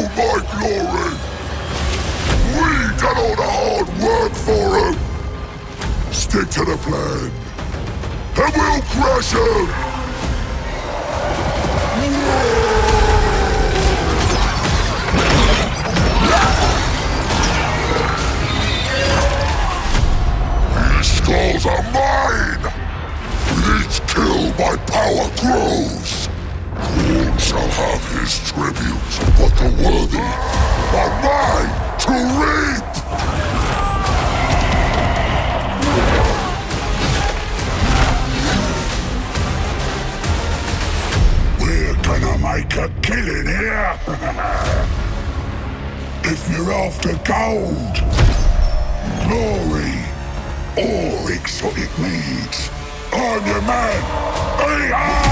you my glory. We done all the hard work for him. Stick to the plan, and we'll crush him. These skulls are mine. With each kill, my power grows. All shall have his tribute, but the worthy are mine to reap! We're gonna make a killing here! If you're after gold, glory, or exotic meats, I'm your man! Hey,